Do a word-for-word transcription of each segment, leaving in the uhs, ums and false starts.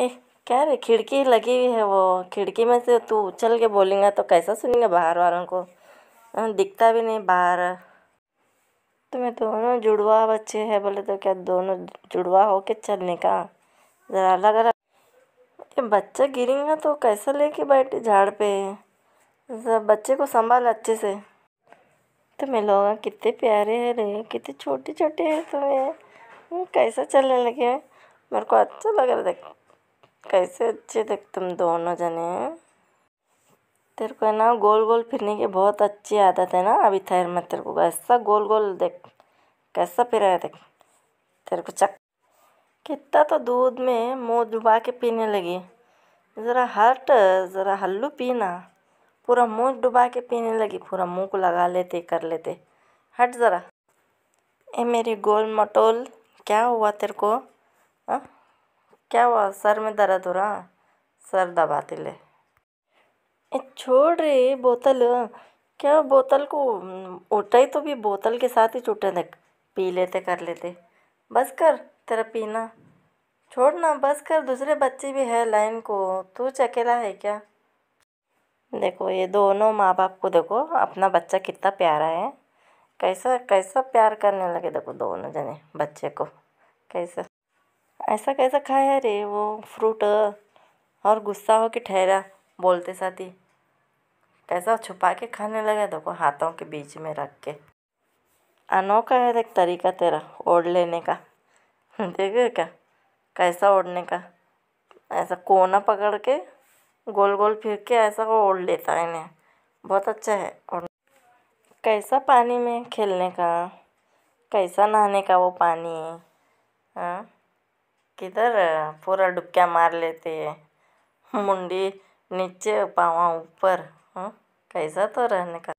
ए क्या रे, खिड़की लगी हुई है। वो खिड़की में से तू उछल के बोलेगा तो कैसा सुनेंगे बाहर वालों को। दिखता भी नहीं बाहर। तुम्हें दोनों जुड़वा बच्चे हैं बोले तो क्या दोनों जुड़वा होके चलने का, ज़रा अलग अलग। बच्चा गिरेगा तो कैसा लेके बैठे झाड़ पे। सब बच्चे को संभाल अच्छे से। तुम्हें लोग कितने प्यारे हैं रे, कितने छोटे छोटे हैं तुम्हें। कैसा चलने लगे, मेरे को अच्छा लग रहा। देख कैसे अच्छे देख तुम दोनों जने। तेरे को है ना गोल गोल फिरने की बहुत अच्छी आदत है ना। अभी ठहर मत, तेरे को कैसा गोल गोल देख कैसा फिरा है। देख तेरे को चक कितना तो दूध में मुँह डुबा के पीने लगी। ज़रा हट, ज़रा हल्लू पीना। पूरा मुँह डुबा के पीने लगी, पूरा मुँह को लगा लेते कर लेते। हट ज़रा। ए मेरी गोल मटोल, क्या हुआ तेरे को? आ? क्या हुआ? सर में दर्द हो रहा? सर दबाते ले। ए छोड़ रे बोतल। क्या बोतल को उठाई तो भी बोतल के साथ ही छूटे। देख पी लेते कर लेते। बस कर तेरा पीना, छोड़ ना, बस कर। दूसरे बच्चे भी है लाइन को, तू अकेला है क्या? देखो ये दोनों माँ बाप को देखो, अपना बच्चा कितना प्यारा है। कैसा कैसा प्यार करने लगे देखो दोनों जने बच्चे को। कैसा ऐसा कैसा खाया रे वो फ्रूट। और गुस्सा हो के ठहरा बोलते साथ ही। कैसा छुपा के खाने लगा देखो, हाथों के बीच में रख के। अनोखा है देख तरीका तेरा ओढ़ लेने का। देखे क्या कैसा ओढ़ने का, ऐसा कोना पकड़ के गोल गोल फिर के ऐसा वो ओढ़ लेता है। इन्हें बहुत अच्छा है। और कैसा पानी में खेलने का, कैसा नहाने का वो पानी। हाँ किधर पूरा डुबकियाँ मार लेते हैं, मुंडी नीचे पाँव ऊपर। हाँ कैसा तो रहने का।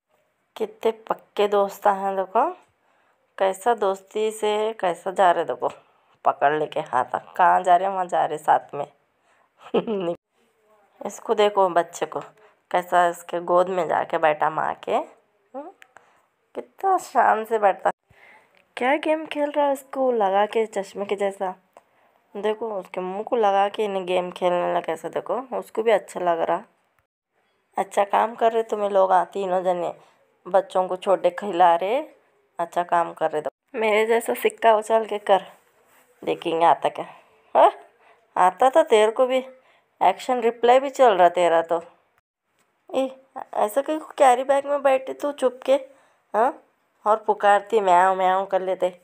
कितने पक्के दोस्त हैं देखो, कैसा दोस्ती से कैसा जा रहे देखो, पकड़ लेके हाथ। कहाँ जा रहे, वहाँ जा रहे साथ में। इसको देखो बच्चे को, कैसा इसके गोद में जाके बैठा माँ के। कितना शान से बैठता। क्या गेम खेल रहा है उसको लगा के चश्मे के जैसा। देखो उसके मुंह को लगा के इन्हें गेम खेलने लगा। कैसा देखो उसको भी अच्छा लग रहा। अच्छा काम कर रहे तुम्हें लोग तीनों जने, बच्चों को छोटे खिला रहे, अच्छा काम कर रहे। तो मेरे जैसा सिक्का उछाल के कर, देखेंगे आता क्या। हाँ आता था तेरे को भी, एक्शन रिप्लाई भी चल रहा तेरा तो। ए ऐसा कहीं कैरी बैग में बैठे तू चुप के। हाँ और पुकारती म्याऊं म्याऊं कर लेते।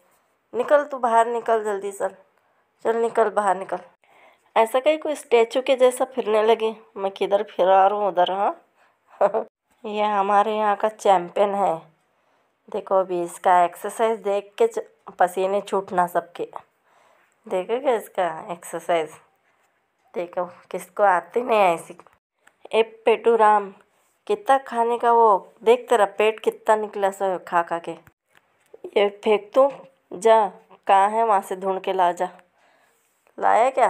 निकल तू बाहर, निकल जल्दी सर, चल निकल बाहर निकल। ऐसा कहीं कोई स्टैचू के जैसा फिरने लगे, मैं किधर फिरा रहा हूँ उधर। हाँ ये हमारे यहाँ का चैम्पियन है देखो। अभी इसका एक्सरसाइज देख के पसीने छूटना सबके। देखो क्या इसका एक्सरसाइज, देखो किसको आती नहीं ऐसी। ए पेटू राम, कितना खाने का वो देख, तेरा पेट कितना निकला सो खा खा के। ये फेंक तू जा, कहाँ है वहाँ से ढूंढ के ला जा। लाया क्या?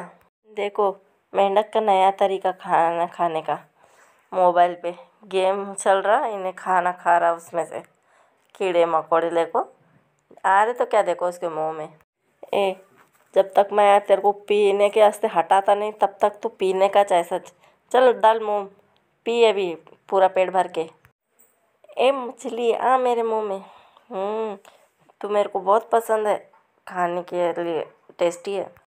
देखो मेंढक का नया तरीका खाना खाने का, मोबाइल पे गेम चल रहा, इन्हें खाना खा रहा उसमें से कीड़े मकोड़े। देखो आ रहे तो क्या देखो उसके मुंह में। ए जब तक मैं तेरे को पीने के वास्ते हटाता नहीं तब तक तू पीने का जैसा। चल डाल मुंह, पी अभी पूरा पेट भर के। ए मछली आ मेरे मुंह में। तू मेरे को बहुत पसंद है, खाने के लिए टेस्टी है।